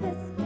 this.